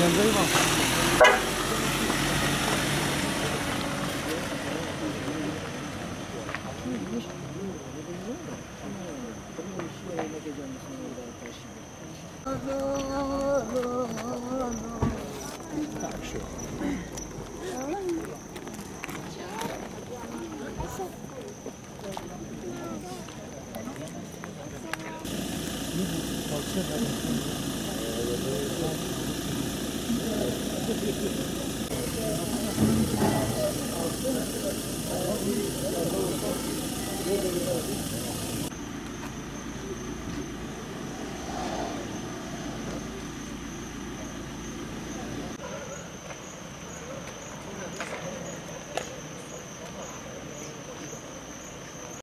Kendine iyi bak. Thank you.